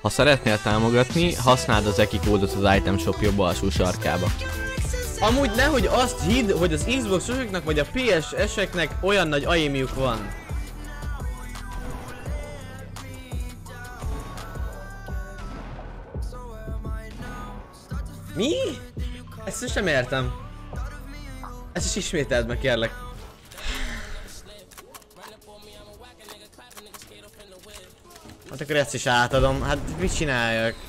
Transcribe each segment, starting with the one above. Ha szeretnél támogatni, használd az EKI kódot az Item Shop jobb alsó sarkába. Amúgy nehogy azt hidd, hogy az Xbox-osoknak vagy a PS-eseknek olyan nagy aimjuk van. Mi? Ezt sem értem. Ezt is ismételd meg, kérlek. Hát akkor ezt is átadom. Hát mit csináljak?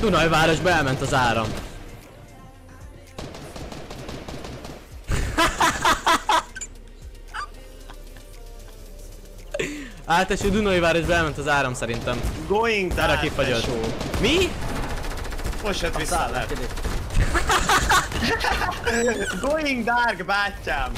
Dunajvárosba elment az áram. Áteső Dunajvárosba elment az áram szerintem. Going down, kifagyott. Mi? Most jött vissza. Going dark, bátyám!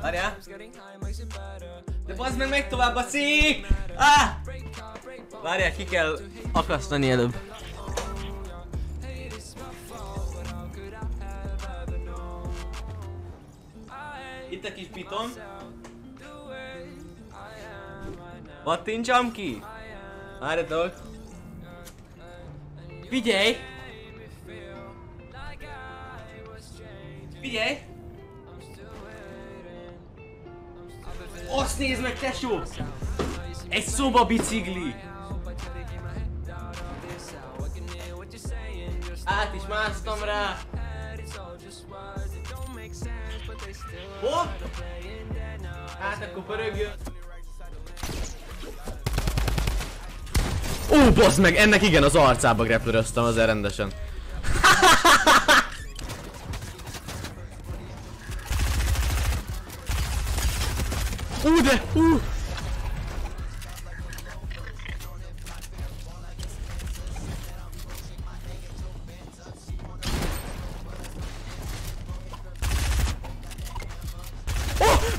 Várjál! De bazd meg, megy tovább a szík! Ah! Várjál, ki kell akasztani előbb. Itt a kis piton. Pattintsam ki? Várjatok! Figyelj! Figyelj! Azt nézd meg, tesó! Egy szobabicikli! Át is másztam rá! Hopp! Hát akkor pörögjön! Ó, baszd meg! Ennek igen, az arcába grapplöröztem azért rendesen. Ú, de! Ú!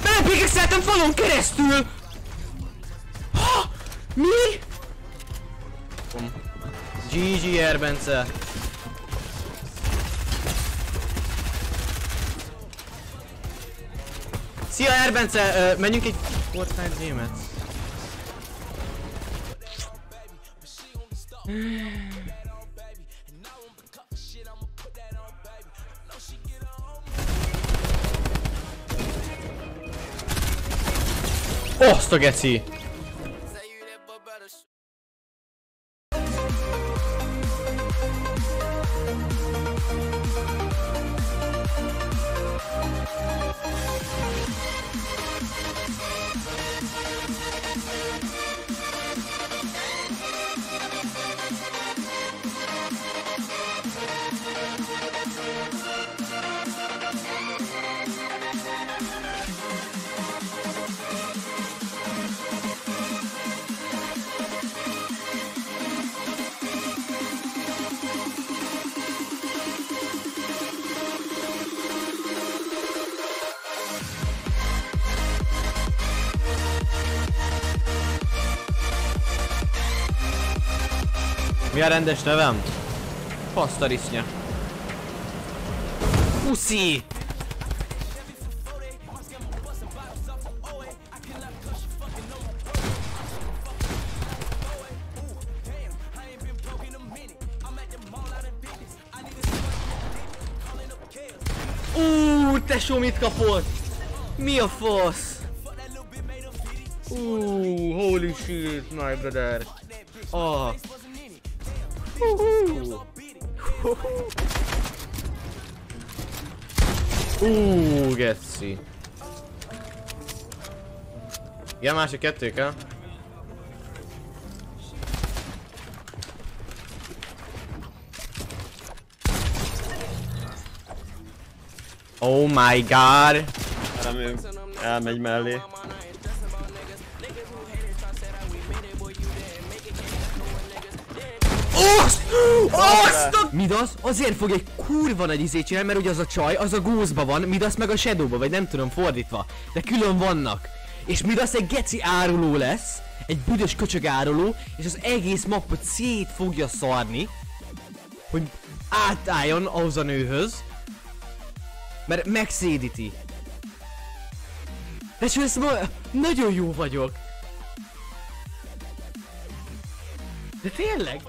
Belebégeszeltem falon keresztül! Ha! Mi? GG Erbence! Szia Erbence! Menjünk egy Fortnite game-et. Azt a geci! Mi a rendes nevem? Pasztarisznya. Puszi! Tesó, mit kapott? Mi a fasz? Holy shit, my brother. Ah. Geci. Igen, másik kettő kell. Oh my god. Elmegy mellé. Midas azért fog egy kurva nagy izét csinálni, mert ugye az a csaj, az a gózba van, Midas meg a shadowba, vagy nem tudom, fordítva. De külön vannak. És Midas egy geci áruló lesz, egy büdös köcsög áruló, és az egész mappot szét fogja szarni, hogy átálljon ahhoz a nőhöz, mert megszédíti. De csak ezt ma... nagyon jó vagyok. De tényleg?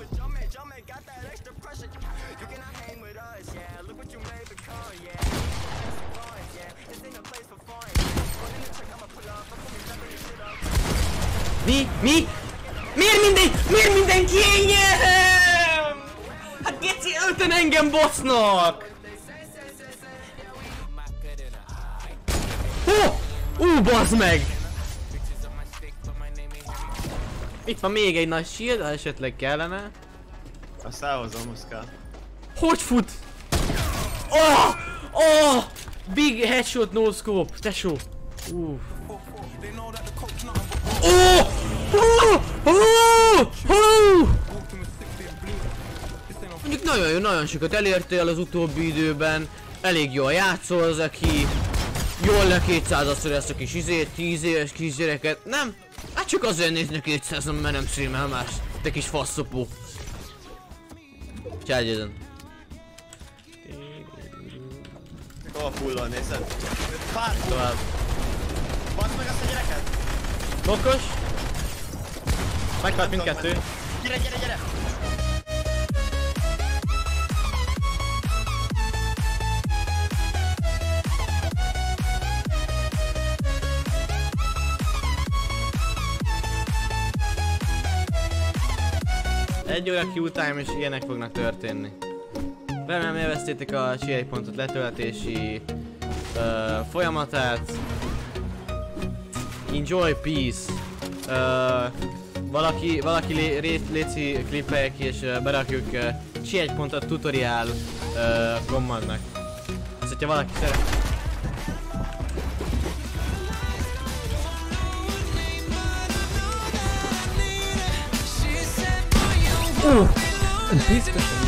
Mi? Miért mindenki engem? Hát geci, öten engem bosznak! Hó! Bazd meg! Itt van még egy nagy shield, ha esetleg kellene. A száhozom, muszkál. Hogy fut? Oh! Oh! Big headshot, no scope, tesó. Uff. Oh! Oh! Oh! Oh! Mondjuk nagyon jó, nagyon sokat elértél az utóbbi időben. Elég jól játszol, Zeki. Jól le 200-szor ezt a kis izét, 10 éves kisgyereket. Nem? Hát csak azért nézni 200-on, mert nem streamel más. Te kis faszopó. Cságyadon. Hova fullon nézed? Fárt tovább. Basz meg azt a gyereket! Nokkos! Meghalt mindkettő. Gyere! Egy óra Q time és ilyenek fognak történni. Remélem élveztétek a CI pontot letöltési folyamatát. Enjoy, peace. Valaki léci klippeljek és berakjuk CI pontot tutorial kommandnak. Azt, hogyha valaki szeret. Biztosan.